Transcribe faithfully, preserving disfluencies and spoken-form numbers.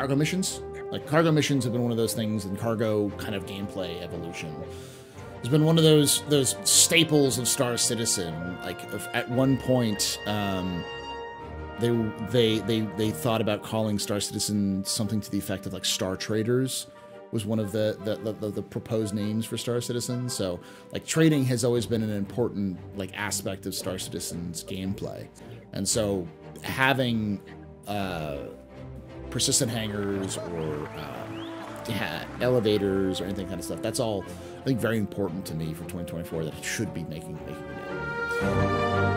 cargo missions. Like, cargo missions have been one of those things, and cargo kind of gameplay evolution has been one of those those staples of Star Citizen. Like, if at one point, um, they they they they thought about calling Star Citizen something to the effect of like Star Traders. Was one of the the, the the proposed names for Star Citizen. So like trading has always been an important like aspect of Star Citizen's gameplay, and so having uh, persistent hangars or uh, yeah, elevators or anything kind of stuff, that's all I think very important to me for twenty twenty-four that it should be making making.